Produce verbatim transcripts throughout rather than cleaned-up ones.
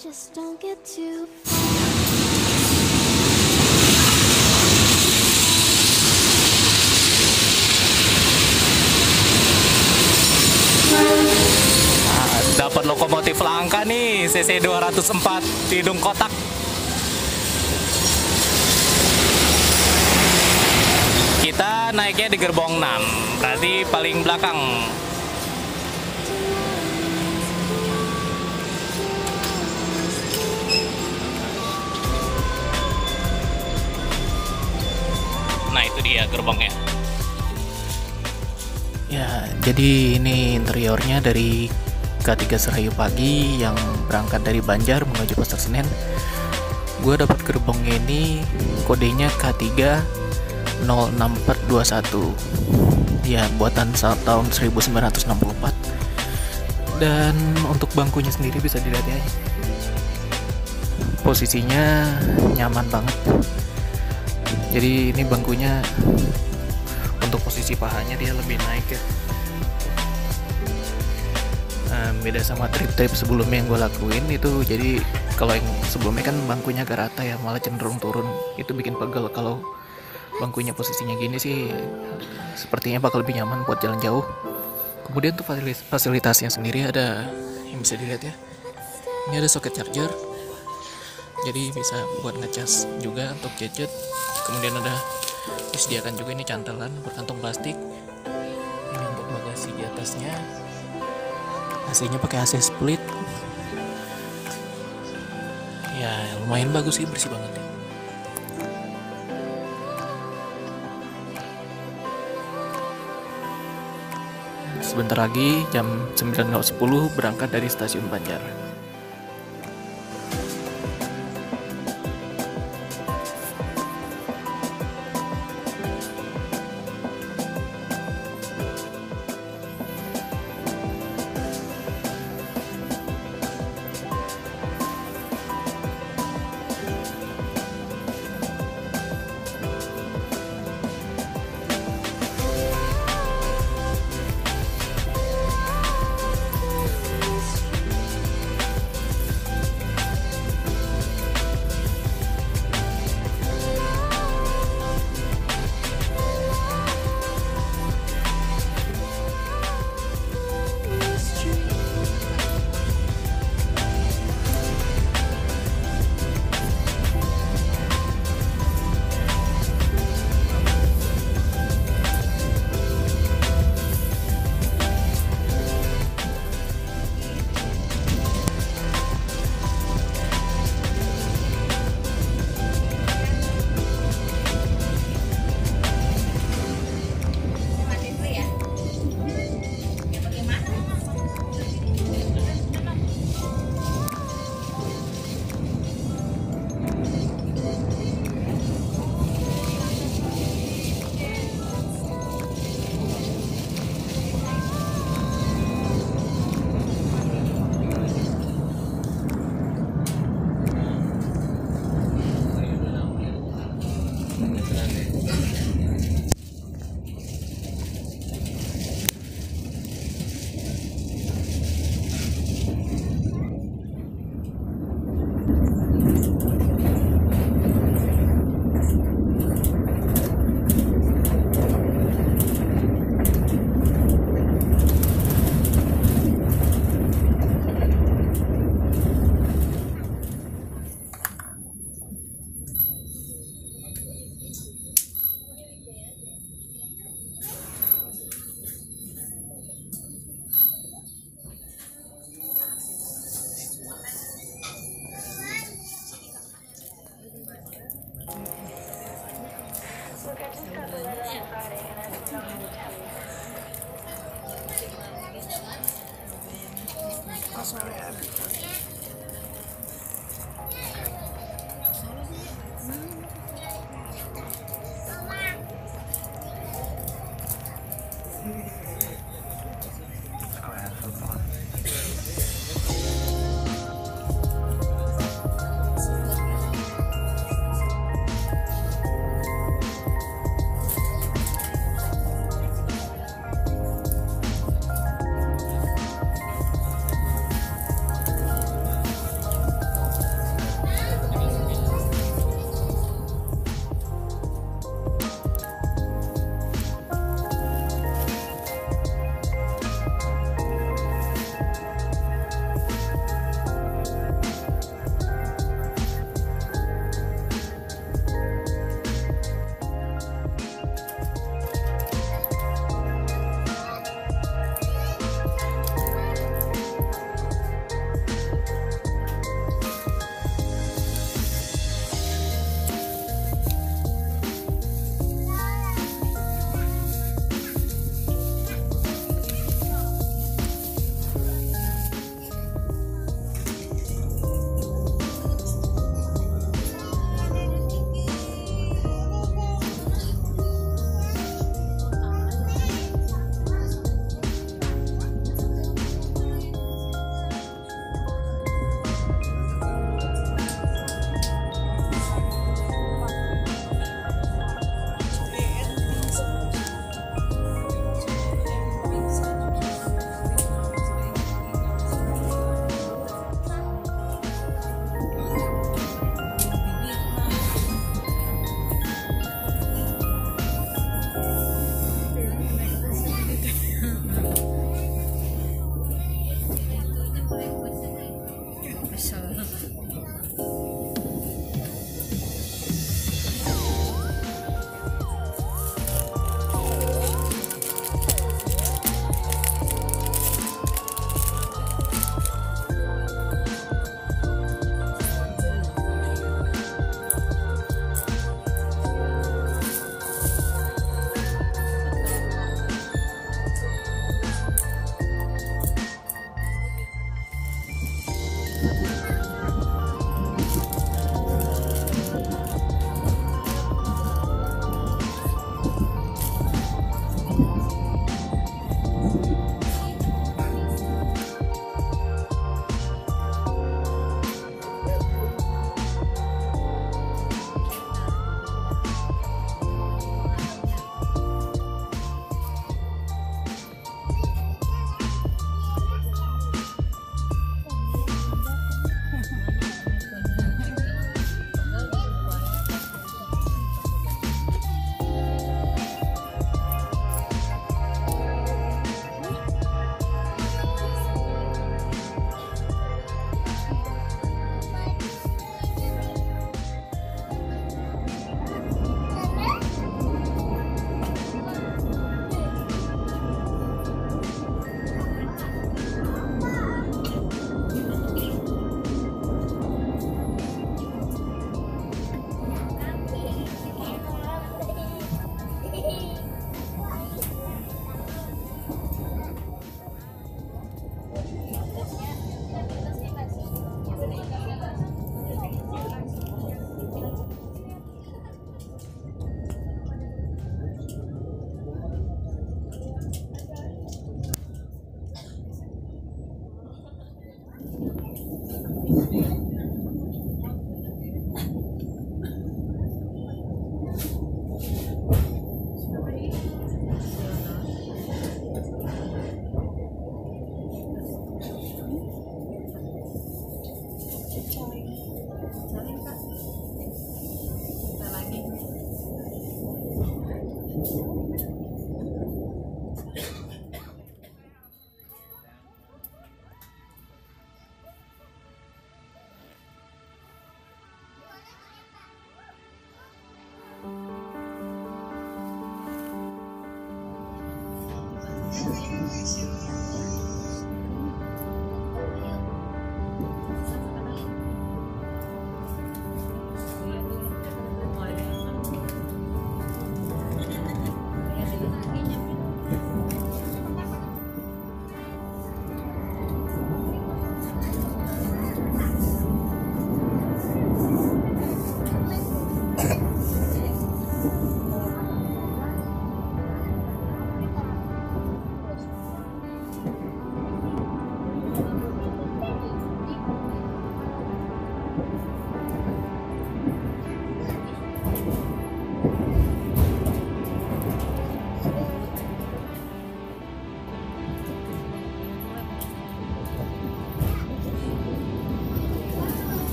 Just don't get too nah, dapat lokomotif langka nih, C C dua nol empat Hidung Kotak. Kita naiknya di gerbong enam, berarti paling belakang. Nah, itu dia gerbongnya. Ya, jadi ini interiornya dari K tiga Serayu Pagi yang berangkat dari Banjar menuju Pasar Senen. Gue dapat gerbongnya ini kodenya K tiga nol enam empat dua satu. Ya, buatan saat tahun seribu sembilan ratus enam puluh empat. Dan untuk bangkunya sendiri bisa dilihat ya. Posisinya nyaman banget. Jadi ini bangkunya untuk posisi pahanya dia lebih naik ya, um, beda sama trip-trip sebelumnya yang gue lakuin itu. Jadi kalau yang sebelumnya kan bangkunya agak rata ya, malah cenderung turun, itu bikin pegel. Kalau bangkunya posisinya gini sih sepertinya bakal lebih nyaman buat jalan jauh. Kemudian tuh fasilitasnya sendiri ada yang bisa dilihat ya, ini ada soket charger, jadi bisa buat ngecas juga untuk gadget. Kemudian ada disediakan juga ini cantelan berkantung plastik. Ini untuk bagasi di atasnya. A C-nya pakai A C split. Ya, lumayan bagus sih, bersih banget ya. Sebentar lagi jam sembilan sepuluh berangkat dari Stasiun Banjar.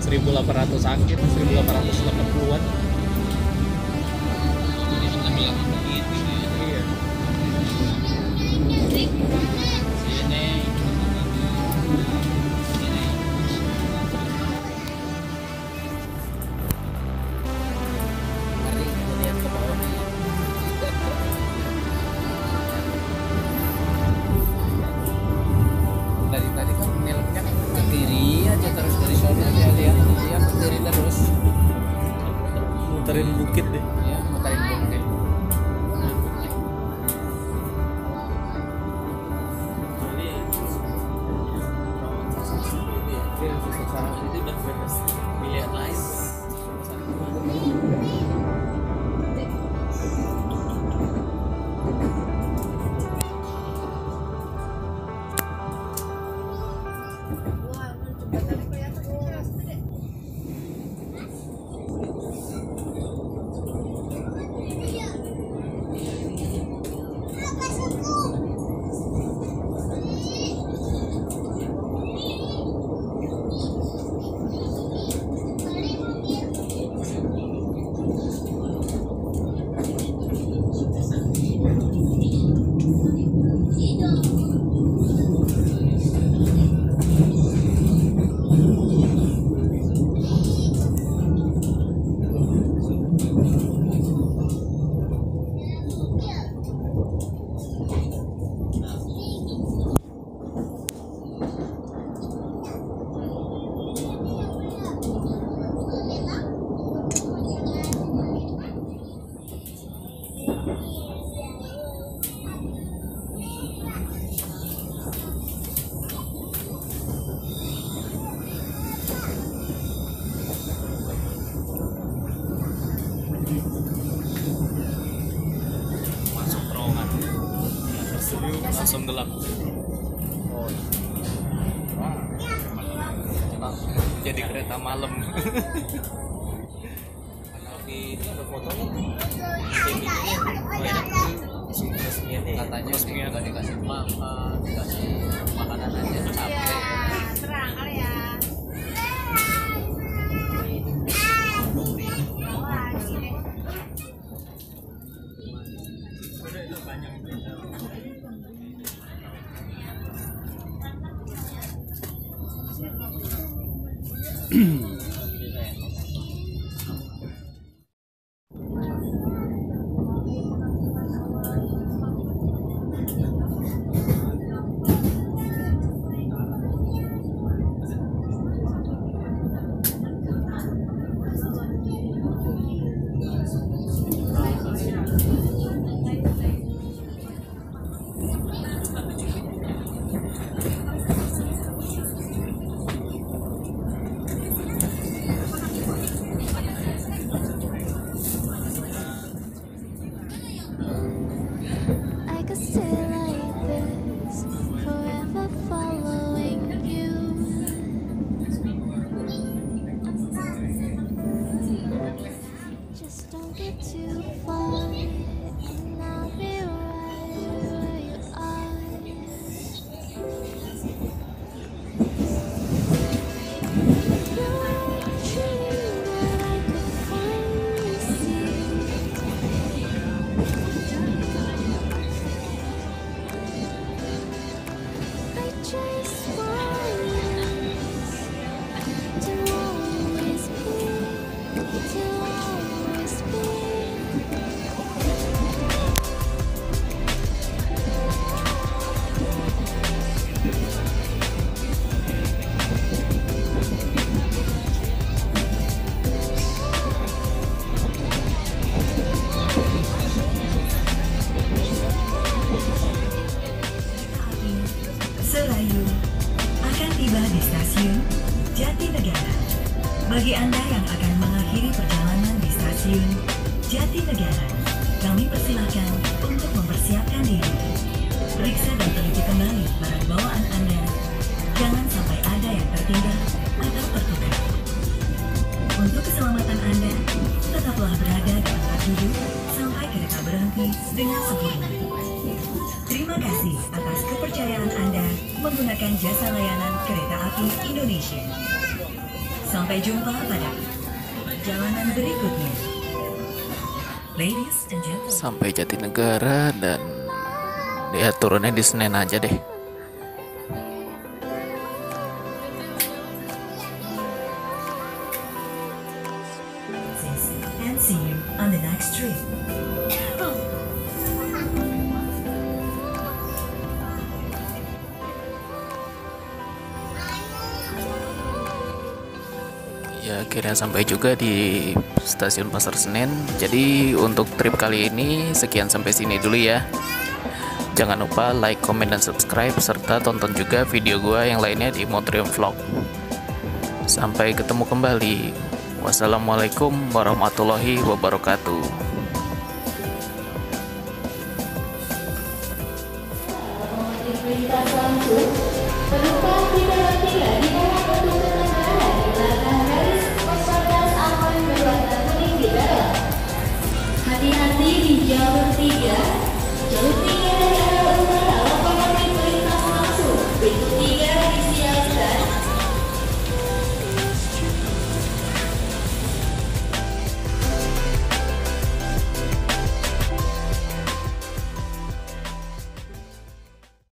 seribu delapan ratus angkit, seribu delapan ratus delapan puluhan. Muterin bukit deh. Iya, muterin bukit. Langsung gelap. Oh. Wow. Jadi kereta malam. Ini ada fotonya. Katanya sih nggak dikasih makan, dikasih makanan aja capek. Terang kali ya. Serayu akan tiba di stasiun Jatinegara. Bagi Anda yang akan mengakhiri perjalanan di stasiun Jatinegara, kami persilahkan untuk mempersiapkan diri. Periksa dan teliti kembali barang bawaan Anda. Jangan sampai ada yang tertinggal atau tertukar. Untuk keselamatan Anda, tetaplah berada di tempat duduk sampai kereta berhenti dengan sempurna. Terima kasih atas kepercayaan Anda menggunakan jasa layanan kereta api Indonesia. Sampai jumpa pada jalanan berikutnya. Ladies and gentlemen. Sampai Jatinegara dan dia turunnya di Senen aja deh. And see you on the next trip. Ya, akhirnya sampai juga di Stasiun Pasar Senen. Jadi untuk trip kali ini sekian, sampai sini dulu ya. Jangan lupa like, comment, dan subscribe, serta tonton juga video gua yang lainnya di Imotorium Vlog. Sampai ketemu kembali. Wassalamualaikum warahmatullahi wabarakatuh.